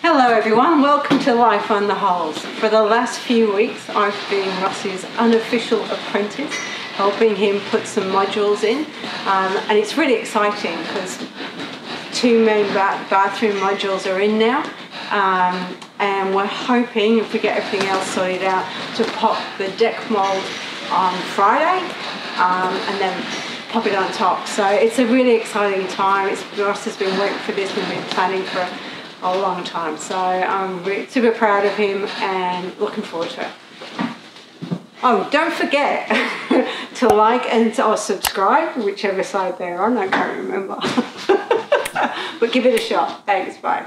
Hello everyone, welcome to Life on the Hulls. For the last few weeks I've been Ross's unofficial apprentice, helping him put some modules in, and it's really exciting because two main bathroom modules are in now, and we're hoping, if we get everything else sorted out, to pop the deck mould on Friday and then pop it on top. So it's a really exciting time. Ross has been waiting for this, we've been planning for a long time, so I'm super proud of him and looking forward to it. Oh, don't forget to like and or subscribe, whichever side they're on, I can't remember. But give it a shot. Thanks, bye.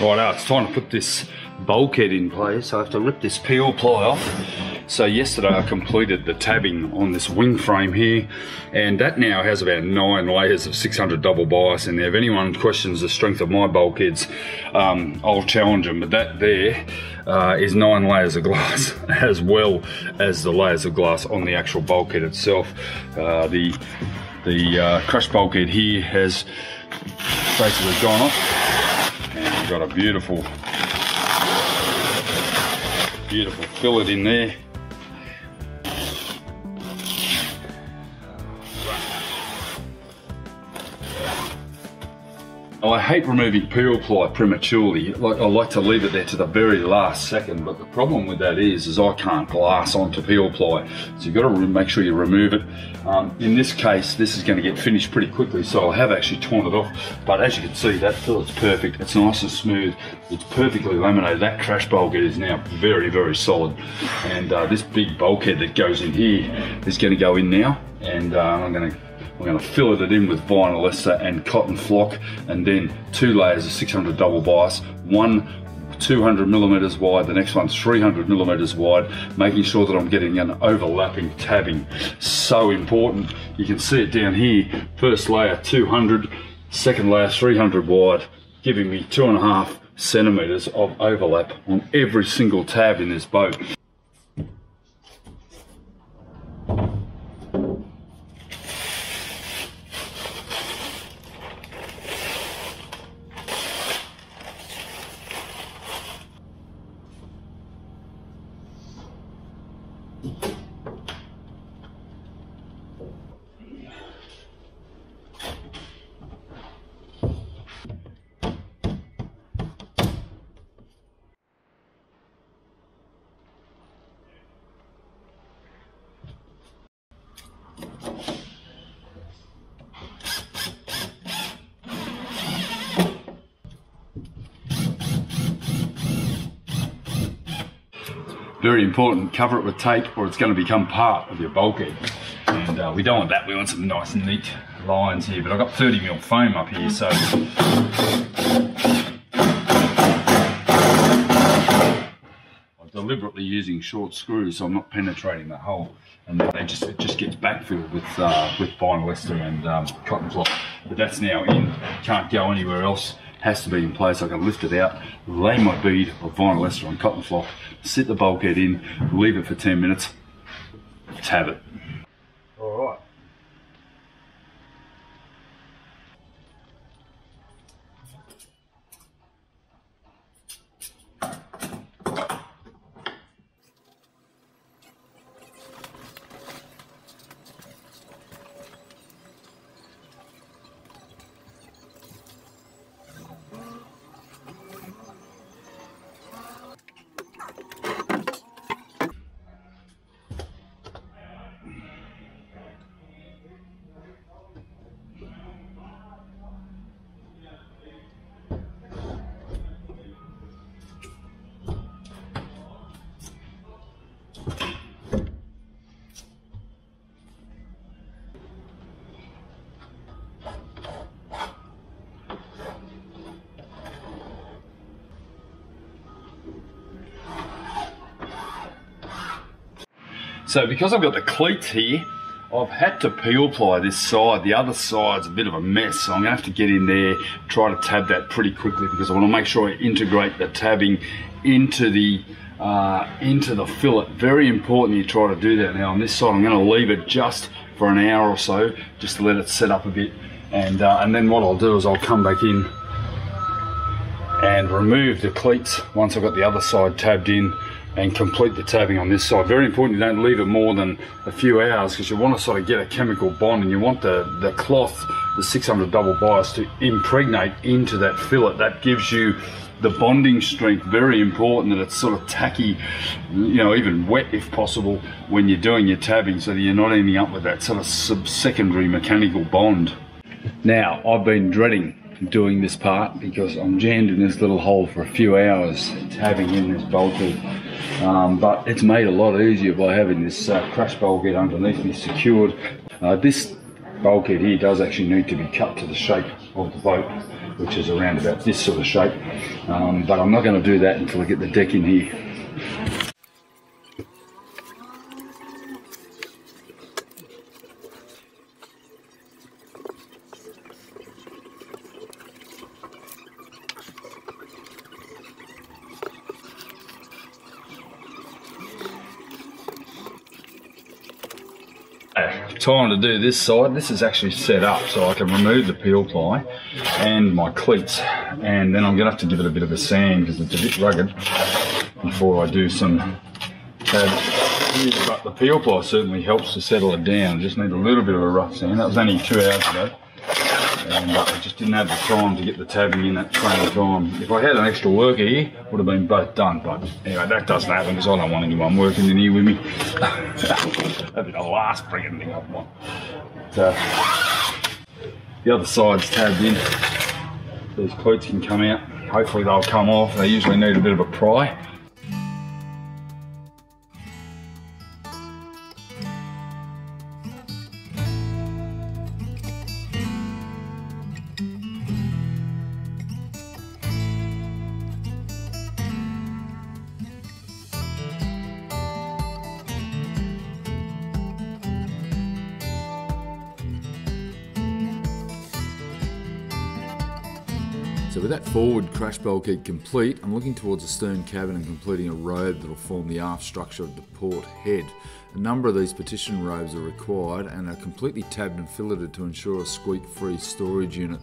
Right, now it's time to put this bulkhead in place. I have to rip this peel ply off. So yesterday I completed the tabbing on this wing frame here, and that now has about 9 layers of 600 double bias in there. If anyone questions the strength of my bulkheads, I'll challenge them, but that there is 9 layers of glass, as well as the layers of glass on the actual bulkhead itself. The crush bulkhead here has basically gone off, and we've got a beautiful fillet in there. I hate removing peel ply prematurely. I like to leave it there to the very last second, but the problem with that is I can't glass onto peel ply. So you've got to make sure you remove it. In this case, this is going to get finished pretty quickly, so I have actually torn it off. But as you can see, that fillet's perfect. It's nice and smooth. It's perfectly laminated. That crash bulkhead is now very, very solid. And this big bulkhead that goes in here is going to go in now, and I'm going to fillet it in with vinyl ester and cotton flock, and then 2 layers of 600 double bias, one 200 millimeters wide, the next one's 300 millimeters wide, making sure that I'm getting an overlapping tabbing. So important. You can see it down here, first layer 200, second layer 300 wide, giving me 2.5 centimeters of overlap on every single tab in this boat. Very important, cover it with tape or it's going to become part of your bulkhead. And we don't want that, we want some nice and neat lines here. But I've got 30 mil foam up here, so I'm deliberately using short screws so I'm not penetrating the hole. And then it just gets backfilled with vinyl ester and cotton cloth. But that's now in, can't go anywhere else. Has to be in place. I can lift it out, lay my bead of vinyl ester on cotton flock, sit the bulkhead in, leave it for 10 minutes, tab it. All right. So because I've got the cleats here, I've had to peel ply this side. The other side's a bit of a mess, so I'm gonna have to get in there, try to tab that pretty quickly because I want to make sure I integrate the tabbing into the fillet. Very important you try to do that. Now on this side, I'm gonna leave it just for an hour or so, just to let it set up a bit, and then what I'll do is I'll come back in and remove the cleats once I've got the other side tabbed in and complete the tabbing on this side. Very important you don't leave it more than a few hours because you want to sort of get a chemical bond and you want the cloth, the 600 double bias, to impregnate into that fillet. That gives you the bonding strength. Very important that it's sort of tacky, you know, even wet if possible when you're doing your tabbing so that you're not ending up with that sort of secondary mechanical bond. Now, I've been dreading doing this part because I'm jammed in this little hole for a few hours tabbing in this bulkhead. But it's made a lot easier by having this crash bulkhead underneath me secured. This bulkhead here does actually need to be cut to the shape of the boat, which is around about this sort of shape. But I'm not going to do that until I get the deck in here. Time to do this side. This is actually set up so I can remove the peel ply and my cleats, and then I'm gonna have to give it a bit of a sand because it's a bit rugged before I do some tabs. But the peel ply certainly helps to settle it down. Just need a little bit of a rough sand. That was only 2 hours ago, and I just didn't have the time to get the tabbing in that train of time. If I had an extra worker here, would have been both done, but anyway, that doesn't happen because I don't want anyone working in here with me. That'd be the last friggin' thing I'd want. So, the other side's tabbed in. These cleats can come out. Hopefully they'll come off. They usually need a bit of a pry. So with that forward crash bulkhead complete, I'm looking towards the stern cabin and completing a robe that will form the aft structure of the port head. A number of these partition robes are required and are completely tabbed and filleted to ensure a squeak-free storage unit.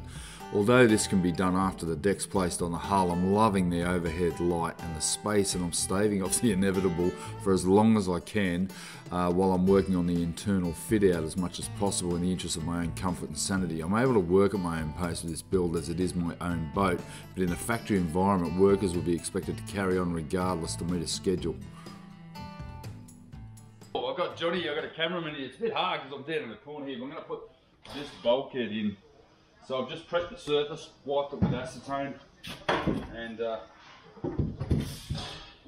Although this can be done after the deck's placed on the hull, I'm loving the overhead light and the space, and I'm staving off the inevitable for as long as I can while I'm working on the internal fit out as much as possible in the interest of my own comfort and sanity. I'm able to work at my own pace with this build as it is my own boat, but in a factory environment, workers will be expected to carry on regardless to meet a schedule. Oh, I've got Johnny, I've got a cameraman here. It's a bit hard because I'm down in the corner here, but I'm going to put this bulkhead in. So I've just prepped the surface, wiped it with acetone, and I'm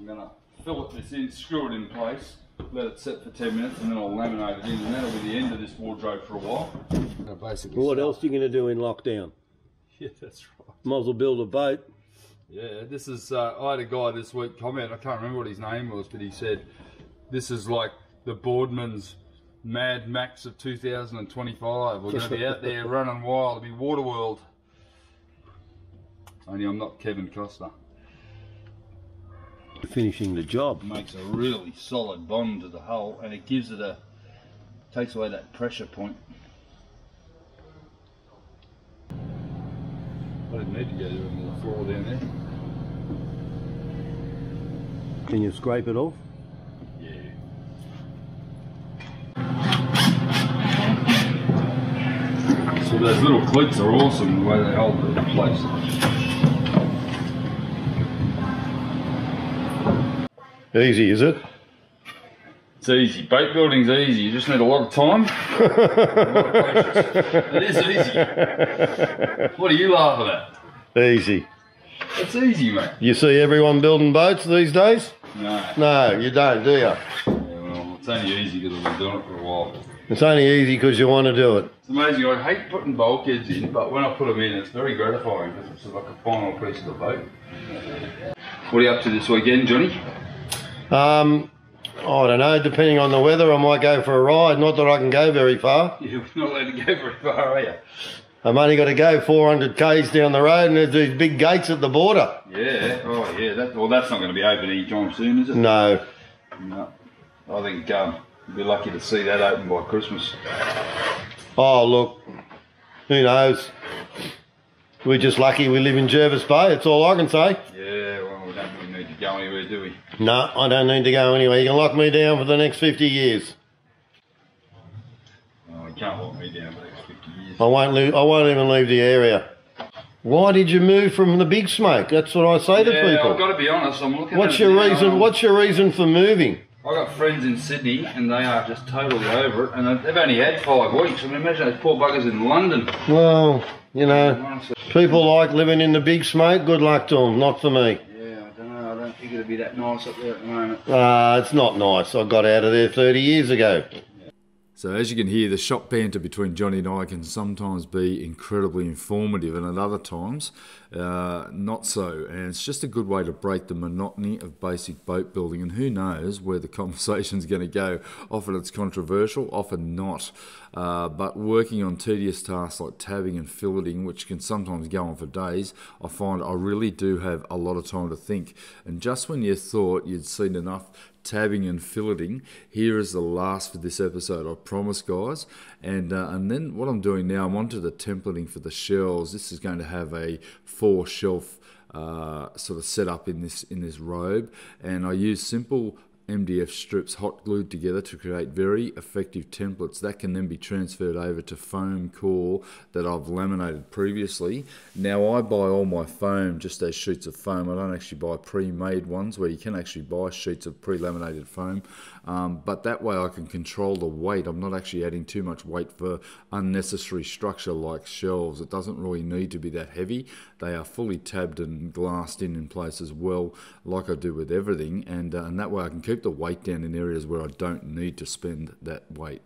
going to fillet this in, screw it in place, let it set for 10 minutes, and then I'll laminate it in, and that'll be the end of this wardrobe for a while. Basically, what else are you going to do in lockdown? Yeah, that's right. Might as well build a boat. Yeah, this is, I had a guy this week comment, I can't remember what his name was, but he said, this is like the Boardman's Mad Max of 2025. We're going to be out there running wild. It'll be Water World. Only I'm not Kevin Costner. Finishing the job. It makes a really solid bond to the hull, and it gives it a, takes away that pressure point. I didn't need to go to the floor down there. Can you scrape it off? So those little cleats are awesome, the way they hold it in place. Easy, is it? It's easy. Boat building's easy. You just need a lot of time. A lot of patience. It is easy. What are you laughing at? Easy. It's easy, mate. You see everyone building boats these days? No. No, you don't, do you? Yeah, well, it's only easy because I've been doing it for a while. It's only easy because you want to do it. It's amazing. I hate putting bulkheads in, but when I put them in, it's very gratifying because it's like a final piece of the boat. What are you up to this weekend, Johnny? I don't know, depending on the weather, I might go for a ride. Not that I can go very far. You're not allowed to go very far, are you? I've only got to go 400 k's down the road, and there's these big gates at the border. Yeah, oh yeah. That, well, that's not going to be open anytime soon, is it? No. No. I think you'll be lucky to see that open by Christmas. Oh look, who knows? We're just lucky we live in Jervis Bay. That's all I can say. Yeah, well, we don't really need to go anywhere, do we? No, I don't need to go anywhere. You can lock me down for the next 50 years. Oh, you can't lock me down for the next 50 years. I won't even leave the area. Why did you move from the big smoke? That's what I say to people. Yeah, I've got to be honest. I'm looking. What's your reason for moving? I got friends in Sydney, and they are just totally over it, and they've only had 5 weeks. I mean, imagine those poor buggers in London. Well, you know, people like living in the big smoke. Good luck to them. Not for me. Yeah, I don't know. I don't think it'll be that nice up there at the moment. It's not nice. I got out of there 30 years ago. So as you can hear, the shop banter between Johnny and I can sometimes be incredibly informative, and at other times, not so. And it's just a good way to break the monotony of basic boat building. And who knows where the conversation's going to go. Often it's controversial, often not. But working on tedious tasks like tabbing and filleting, which can sometimes go on for days, I find I really do have a lot of time to think. And just when you thought you'd seen enough tabbing and filleting, here is the last for this episode, I promise, guys. And then what I'm doing now, I'm onto the templating for the shells. This is going to have a 4-shelf sort of setup in this robe, and I use simple MDF strips hot glued together to create very effective templates that can then be transferred over to foam core that I've laminated previously. Now I buy all my foam just as sheets of foam. I don't actually buy pre-made ones, where you can actually buy sheets of pre-laminated foam, but that way I can control the weight. I'm not actually adding too much weight for unnecessary structure like shelves. It doesn't really need to be that heavy. They are fully tabbed and glassed in place as well, like I do with everything, and that way I can keep the weight down in areas where I don't need to spend that weight.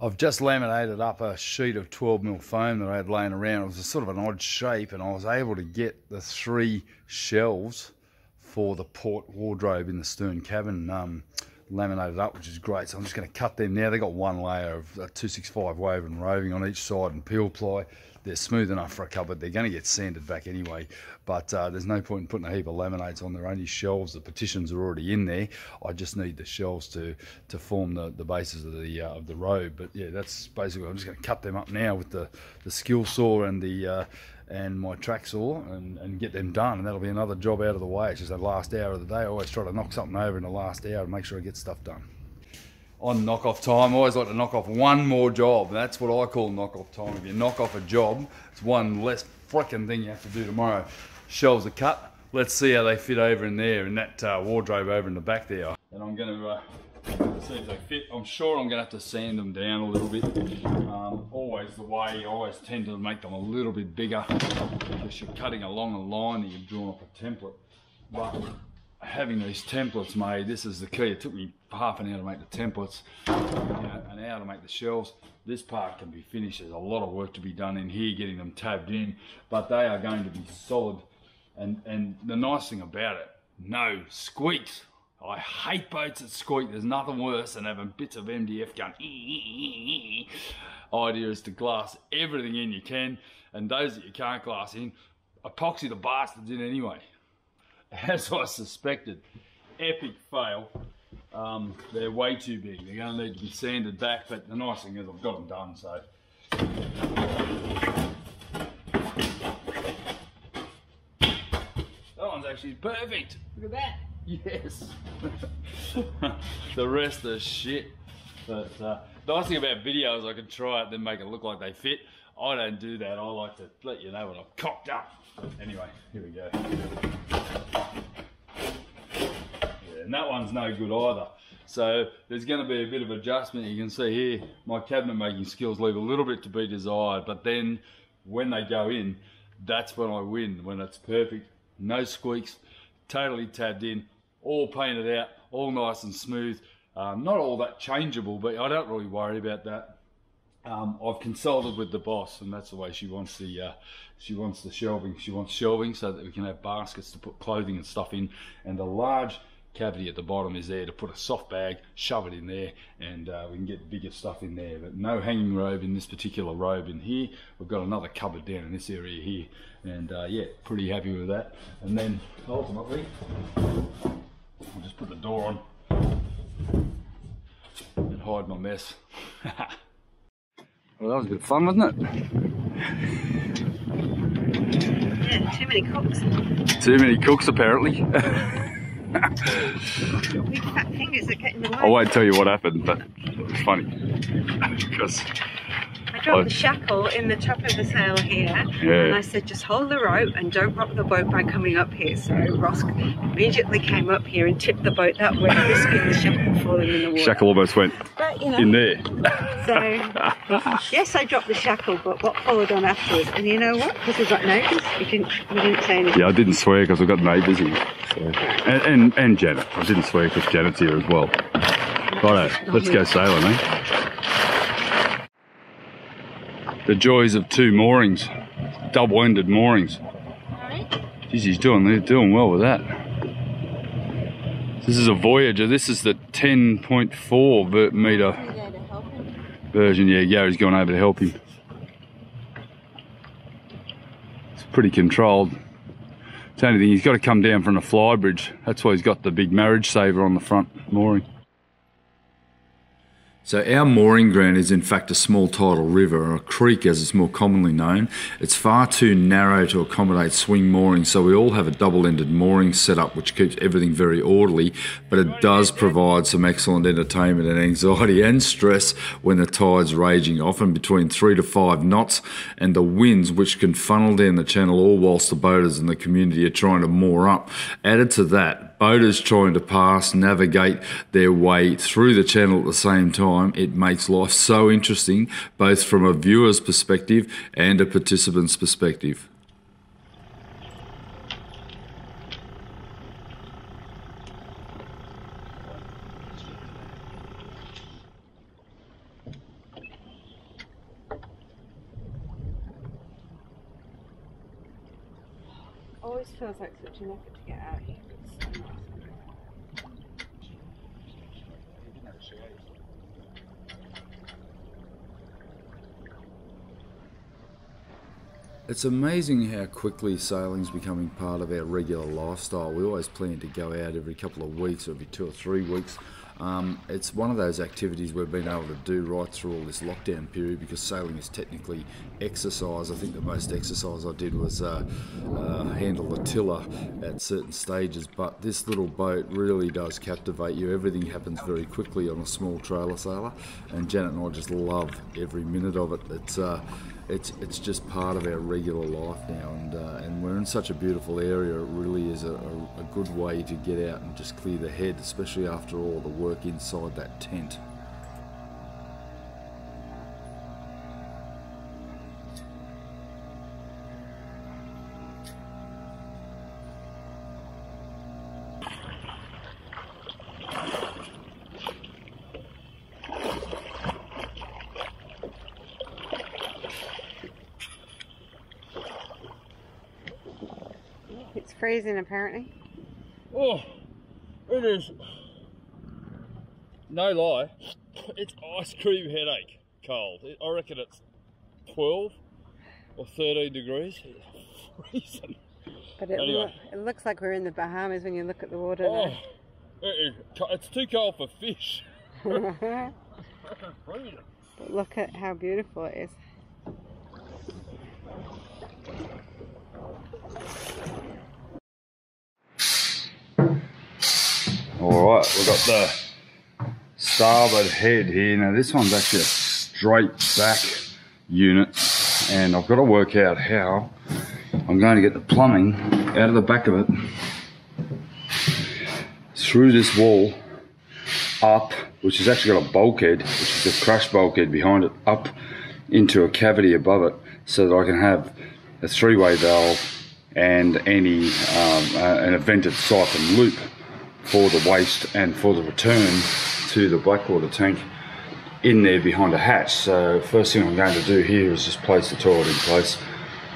I've just laminated up a sheet of 12mm foam that I had laying around. It was a sort of an odd shape, and I was able to get the 3 shelves for the port wardrobe in the stern cabin laminated up, which is great. So I'm just going to cut them now. They got one layer of 265 wove and roving on each side and peel ply. They're smooth enough for a cupboard. They're going to get sanded back anyway, but there's no point in putting a heap of laminates on. They're only shelves. The partitions are already in there. I just need the shelves to form the basis of the robe. But yeah, that's basically. I'm just going to cut them up now with the skill saw and the and my track saw and get them done, and that'll be another job out of the way. It's just the last hour of the day. I always try to knock something over in the last hour and make sure I get stuff done. On knock-off time, I always like to knock off one more job. That's what I call knock-off time. If you knock off a job, it's one less frickin' thing you have to do tomorrow. Shelves are cut. Let's see how they fit over in there, in that wardrobe over in the back there. And I'm going to see if they fit. I'm sure I'm going to have to sand them down a little bit. Always the way, I always tend to make them a little bit bigger, because you're cutting along a line that you've drawn off a template. But having these templates made, this is the key. It took me half an hour to make the templates, an hour to make the shelves. This part can be finished. There's a lot of work to be done in here getting them tabbed in, but they are going to be solid. And the nice thing about it, no squeaks. I hate boats that squeak. There's nothing worse than having bits of MDF going. Idea is to glass everything in you can, and those that you can't glass in, epoxy the bastards in anyway. As I suspected, epic fail. They're way too big. They're going to need to be sanded back, but the nice thing is I've got them done, so. That one's actually perfect. Look at that. Yes. The rest are shit. But the nice thing about videos, I can try it, then make it look like they fit. I don't do that. I like to let you know what I've cocked up. Anyway, here we go. Yeah, and that one's no good either. So there's going to be a bit of adjustment. You can see here, my cabinet making skills leave a little bit to be desired, but then when they go in, that's when I win, when it's perfect, no squeaks, totally tabbed in, all painted out, all nice and smooth. Not all that changeable, but I don't really worry about that. I've consulted with the boss, and that's the way she wants the shelving. She wants shelving so that we can have baskets to put clothing and stuff in, and the large cavity at the bottom is there to put a soft bag, shove it in there, and we can get bigger stuff in there. But no hanging robe in this particular robe in here. We've got another cupboard down in this area here, and yeah, pretty happy with that. And then ultimately, I'll just put the door on and hide my mess. Well, that was a bit of fun, wasn't it? Yeah, too many cooks. Too many cooks, apparently. Big fat fingers are getting away. I won't tell you what happened, but it's funny. Because I dropped the shackle in the top of the sail here, and I said, just hold the rope and don't rock the boat by coming up here. So Ross immediately came up here and tipped the boat that way, risking the shackle falling in the water. Shackle almost went in there. So, yes, I dropped the shackle, but what followed on afterwards? And you know what? Because we've got neighbours, we didn't say anything. Yeah, I didn't swear because we've got neighbours here. So. And Janet. I didn't swear because Janet's here as well. Righto, let's go sailing, eh? The joys of two moorings, double-ended moorings. Geez, they're doing well with that. This is a Voyager. This is the 10.4 meter version. Yeah, Gary's gone over to help him. It's pretty controlled. It's the only thing, he's got to come down from the flybridge. That's why he's got the big marriage saver on the front mooring. So our mooring ground is in fact a small tidal river, or a creek as it's more commonly known. It's far too narrow to accommodate swing mooring, so we all have a double-ended mooring setup, which keeps everything very orderly, but it does provide some excellent entertainment and anxiety and stress when the tide's raging, often between 3 to 5 knots, and the winds which can funnel down the channel all whilst the boaters and the community are trying to moor up. Added to that, boaters trying to navigate their way through the channel at the same time, it makes life so interesting, both from a viewer's perspective and a participant's perspective. Always feels like such an effort to get out here. It's amazing how quickly sailing's becoming part of our regular lifestyle. We always plan to go out every couple of weeks, or every 2 or 3 weeks. It's one of those activities we've been able to do right through all this lockdown period, because sailing is technically exercise. I think the most exercise I did was handle the tiller at certain stages, but this little boat really does captivate you. Everything happens very quickly on a small trailer sailor, and Janet and I just love every minute of it. It's just part of our regular life now, and we're in such a beautiful area. It really is a good way to get out and just clear the head, especially after all the work inside that tent. It's freezing, apparently. Oh, it is. No lie, it's ice cream headache cold. I reckon it's 12 or 13 degrees. It's freezing. But it looks like we're in the Bahamas when you look at the water. Oh, it's too cold for fish. But look at how beautiful it is. Alright, we've got the starboard head here. Now this one's actually a straight back unit, and I've got to work out how I'm going to get the plumbing out of the back of it, through this wall, up, which has actually got a bulkhead, which is a crush bulkhead behind it, up into a cavity above it, so that I can have a three-way valve and an vented siphon loop for the waste and for the return to the blackwater tank in there behind a hatch. So first thing I'm going to do here is just place the toilet in place,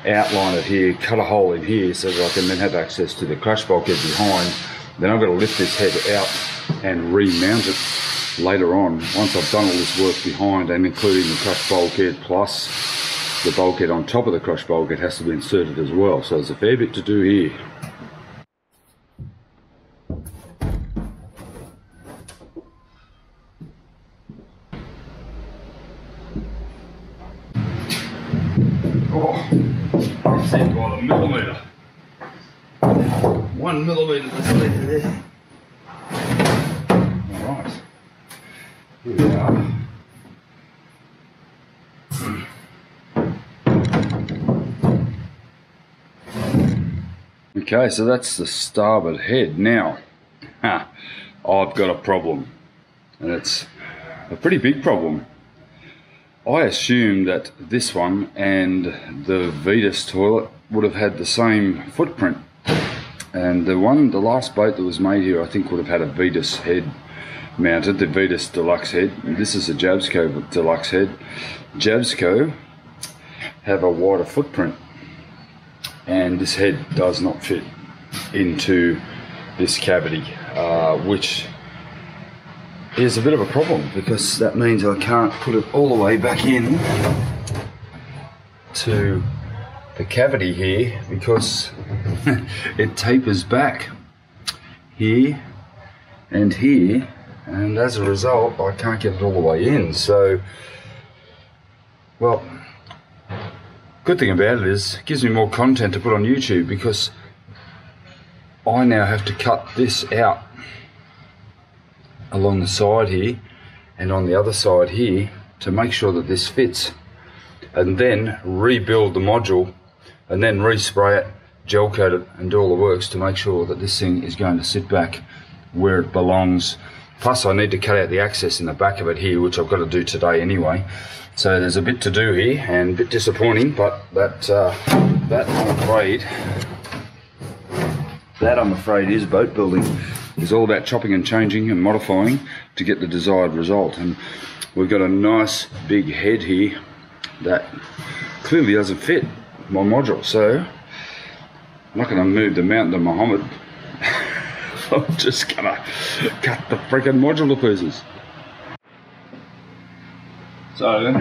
outline it here, cut a hole in here so that I can then have access to the crush bulkhead behind Then I've got to lift this head out and remount it later on, once I've done all this work behind, and including the crush bulkhead, plus the bulkhead on top of the crush bulkhead has to be inserted as well. So there's a fair bit to do here. Okay, so that's the starboard head. Now, I've got a problem, and it's a pretty big problem. I assumed that this one and the Vetus toilet would have had the same footprint, and the last boat that was made here, I think, would have had a Vetus head mounted, the Vetus Deluxe head. This is a Jabsco Deluxe head. Jabsco have a wider footprint, and this head does not fit into this cavity, which is a bit of a problem, because that means I can't put it all the way back in to the cavity here, because it tapers back here and here, and as a result I can't get it all the way in. So, well, good thing about it is it gives me more content to put on YouTube, because I now have to cut this out along the side here and on the other side here to make sure that this fits, and then rebuild the module and then respray it, gel coat it, and do all the works to make sure that this thing is going to sit back where it belongs. Plus I need to cut out the access in the back of it here, which I've got to do today anyway. So there's a bit to do here, and a bit disappointing, but that I'm afraid is boat building. It's all about chopping and changing and modifying to get the desired result. And we've got a nice big head here that clearly doesn't fit my module. So I'm not going to move the mountain of Muhammad. I'm just going to cut the freaking module to pieces. So,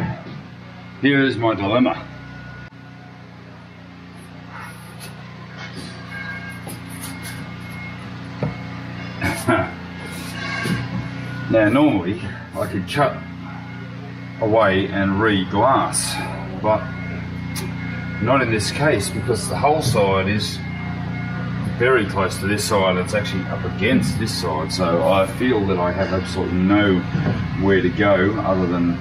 here is my dilemma. Now, normally I could cut away and re-glass, but not in this case, because the whole side is very close to this side. It's actually up against this side, so I feel that I have absolutely nowhere to go other than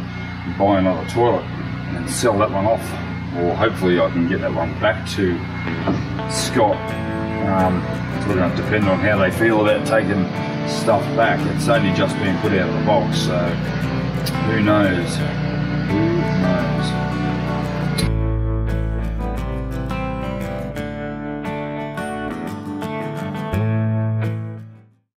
buy another toilet and sell that one off, or hopefully I can get that one back to Scott. We're going to depend on how they feel about taking stuff back. It's only just been put out of the box, so who knows.